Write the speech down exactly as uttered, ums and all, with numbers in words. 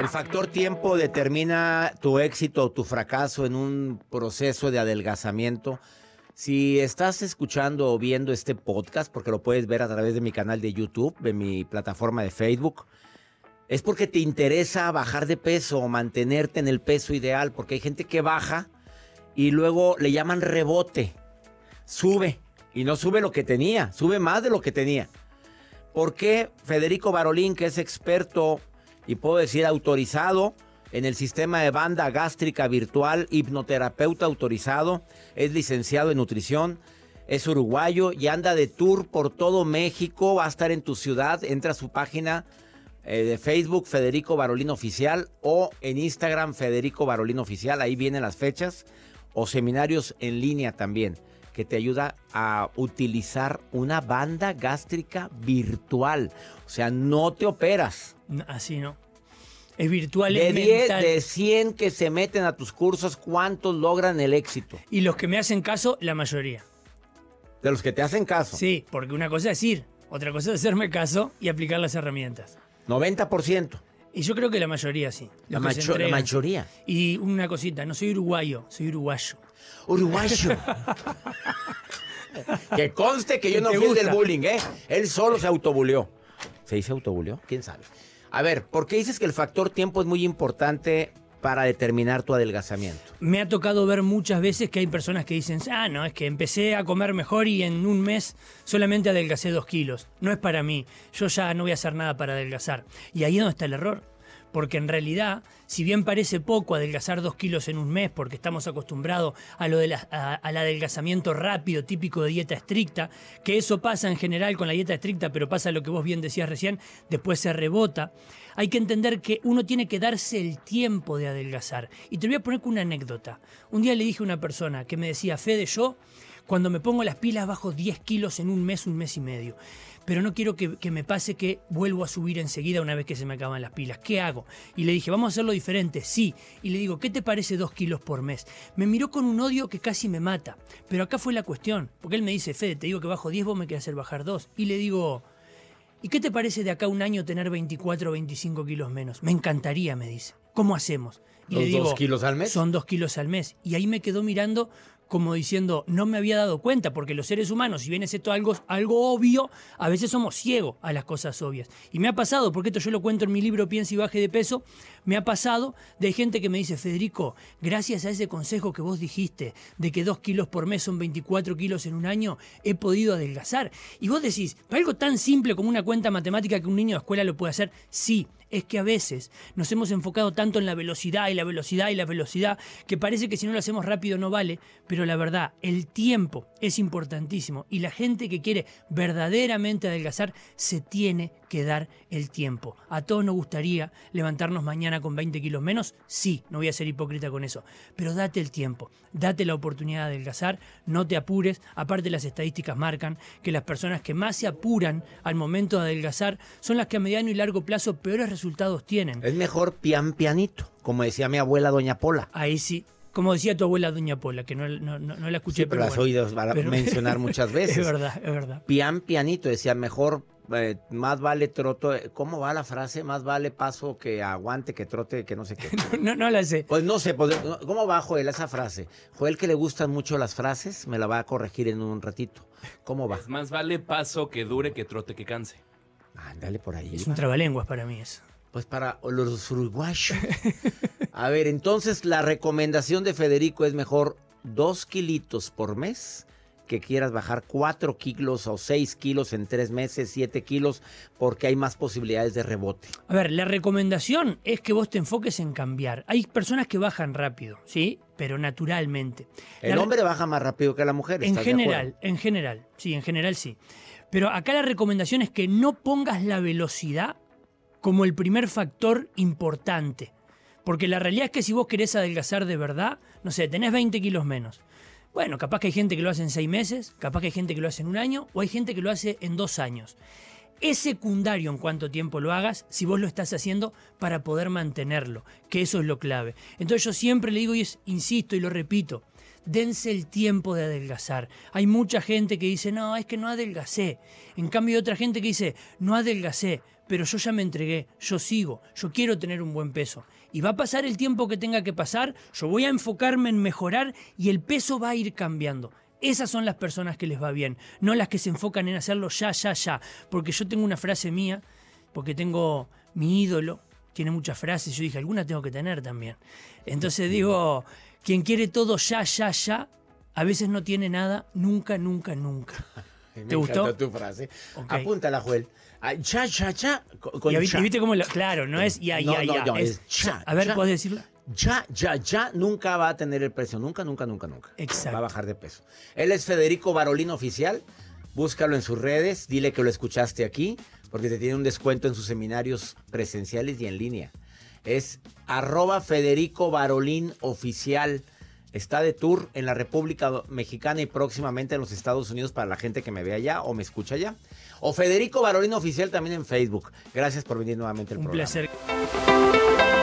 El factor tiempo determina tu éxito o tu fracaso en un proceso de adelgazamiento. Si estás escuchando o viendo este podcast, porque lo puedes ver a través de mi canal de YouTube, de mi plataforma de Facebook, es porque te interesa bajar de peso o mantenerte en el peso ideal, porque hay gente que baja y luego le llaman rebote. Sube y no sube lo que tenía, sube más de lo que tenía. ¿Por qué Federico Barolín, que es experto y puedo decir autorizado en el sistema de banda gástrica virtual, hipnoterapeuta autorizado, es licenciado en nutrición, es uruguayo y anda de tour por todo México, va a estar en tu ciudad? Entra a su página eh, de Facebook, Federico Barolín Oficial, o en Instagram, Federico Barolín Oficial, ahí vienen las fechas, o seminarios en línea también, que te ayuda a utilizar una banda gástrica virtual. O sea, no te operas. Así no. Es virtual, es mental. De cien que se meten a tus cursos, ¿cuántos logran el éxito? Y los que me hacen caso, la mayoría. ¿De los que te hacen caso? Sí, porque una cosa es ir, otra cosa es hacerme caso y aplicar las herramientas. noventa por ciento. Y yo creo que la mayoría sí. La, macho, la mayoría. Y una cosita, no soy uruguayo, soy uruguayo. Uruguayo. Que conste que yo no fui el del bullying, ¿eh? Él solo se autobuleó. ¿Se dice autobuleó? ¿Quién sabe? A ver, ¿por qué dices que el factor tiempo es muy importante para determinar tu adelgazamiento? Me ha tocado ver muchas veces que hay personas que dicen, ah, no, es que empecé a comer mejor y en un mes solamente adelgacé dos kilos. No es para mí. Yo ya no voy a hacer nada para adelgazar. Y ahí es donde está el error. Porque en realidad, si bien parece poco adelgazar dos kilos en un mes, porque estamos acostumbrados a lo de la, a, al adelgazamiento rápido, típico de dieta estricta, que eso pasa en general con la dieta estricta, pero pasa lo que vos bien decías recién, después se rebota. Hay que entender que uno tiene que darse el tiempo de adelgazar. Y te voy a poner con una anécdota. Un día le dije a una persona que me decía, Fede, yo cuando me pongo las pilas bajo diez kilos en un mes, un mes y medio. Pero no quiero que, que me pase que vuelvo a subir enseguida una vez que se me acaban las pilas. ¿Qué hago? Y le dije, vamos a hacerlo diferente, sí. Y le digo, ¿qué te parece dos kilos por mes? Me miró con un odio que casi me mata. Pero acá fue la cuestión. Porque él me dice, Fede, te digo que bajo diez, vos me querés hacer bajar dos. Y le digo, ¿y qué te parece de acá un año tener veinticuatro o veinticinco kilos menos? Me encantaría, me dice. ¿Cómo hacemos? Y le digo, ¿son dos kilos al mes? Son dos kilos al mes. Y ahí me quedó mirando, como diciendo, no me había dado cuenta, porque los seres humanos, si bien es esto algo, algo obvio, a veces somos ciegos a las cosas obvias. Y me ha pasado, porque esto yo lo cuento en mi libro Piensa y Baje de Peso, me ha pasado de gente que me dice, Federico, gracias a ese consejo que vos dijiste, de que dos kilos por mes son veinticuatro kilos en un año, he podido adelgazar. Y vos decís, ¿para algo tan simple como una cuenta matemática que un niño de escuela lo puede hacer? Sí. Es que a veces nos hemos enfocado tanto en la velocidad y la velocidad y la velocidad que parece que si no lo hacemos rápido no vale, pero la verdad, el tiempo es importantísimo y la gente que quiere verdaderamente adelgazar se tiene que dar el tiempo. ¿A todos nos gustaría levantarnos mañana con veinte kilos menos? Sí, no voy a ser hipócrita con eso, pero date el tiempo, date la oportunidad de adelgazar, no te apures. Aparte, las estadísticas marcan que las personas que más se apuran al momento de adelgazar son las que a mediano y largo plazo peores resultados resultados tienen. Es mejor pian pianito, como decía mi abuela doña Pola. Ahí sí, como decía tu abuela doña Pola, que no, no, no, no la escuché. Sí, pero, pero las bueno, oídos van a pero... mencionar muchas veces. Es verdad, es verdad. Pian pianito, decía mejor, eh, más vale troto, ¿cómo va la frase? Más vale paso que aguante, que trote, que no sé qué. no, no, no la sé. Pues no sé, pues, ¿cómo va Joel esa frase? Joel, que le gustan mucho las frases, me la va a corregir en un ratito. ¿Cómo va? Pues más vale paso que dure, que trote, que canse. Ándale por ahí. Es un trabalenguas para mí eso. Pues para los uruguayos. A ver, entonces la recomendación de Federico es mejor dos kilitos por mes, que quieras bajar cuatro kilos o seis kilos en tres meses, siete kilos, porque hay más posibilidades de rebote. A ver, la recomendación es que vos te enfoques en cambiar. Hay personas que bajan rápido, ¿sí? Pero naturalmente. El la... hombre baja más rápido que la mujer. En general, en general, sí, en general sí. Pero acá la recomendación es que no pongas la velocidad como el primer factor importante. Porque la realidad es que si vos querés adelgazar de verdad, no sé, tenés veinte kilos menos. Bueno, capaz que hay gente que lo hace en seis meses, capaz que hay gente que lo hace en un año, o hay gente que lo hace en dos años. Es secundario en cuánto tiempo lo hagas, si vos lo estás haciendo para poder mantenerlo, que eso es lo clave. Entonces yo siempre le digo, y es, insisto y lo repito, dense el tiempo de adelgazar. Hay mucha gente que dice, no, es que no adelgacé. En cambio hay otra gente que dice, no adelgacé, pero yo ya me entregué, yo sigo, yo quiero tener un buen peso. Y va a pasar el tiempo que tenga que pasar, yo voy a enfocarme en mejorar y el peso va a ir cambiando. Esas son las personas que les va bien, no las que se enfocan en hacerlo ya, ya, ya. Porque yo tengo una frase mía, porque tengo mi ídolo, tiene muchas frases, yo dije, alguna tengo que tener también. Entonces digo, quien quiere todo ya, ya, ya, a veces no tiene nada, nunca, nunca, nunca. Me ¿Te gustó tu frase? Okay. Apúntala, Joel. Ya, ya, ya. Con, y viste, ya. ¿Viste cómo lo, claro, no es ya, no, ya, no, ya. No, es, es ya, a ver, ya, ¿puedes decirlo? Ya, ya, ya nunca va a tener el precio. Nunca, nunca, nunca, nunca. Exacto. Va a bajar de peso. Él es Federico Barolín Oficial. Búscalo en sus redes. Dile que lo escuchaste aquí porque te tiene un descuento en sus seminarios presenciales y en línea. Es arroba Federico Barolín Oficial. Está de tour en la República Mexicana y próximamente en los Estados Unidos para la gente que me ve allá o me escucha allá. O Federico Barolín Oficial también en Facebook. Gracias por venir nuevamente al programa. Un placer.